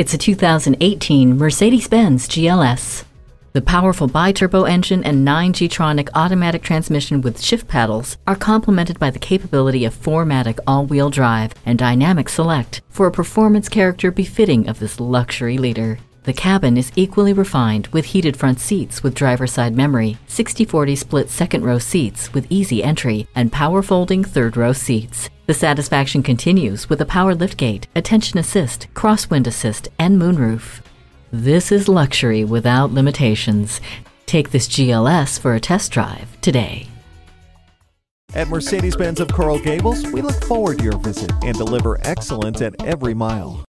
It's a 2018 Mercedes-Benz GLS. The powerful bi-turbo engine and 9G-tronic automatic transmission with shift paddles are complemented by the capability of 4MATIC all-wheel drive and Dynamic Select for a performance character befitting of this luxury leader. The cabin is equally refined with heated front seats with driver's side memory, 60/40 split second row seats with easy entry, and power folding third row seats. The satisfaction continues with a power liftgate, attention assist, crosswind assist, and moonroof. This is luxury without limitations. Take this GLS for a test drive today. At Mercedes-Benz of Coral Gables, we look forward to your visit and deliver excellence at every mile.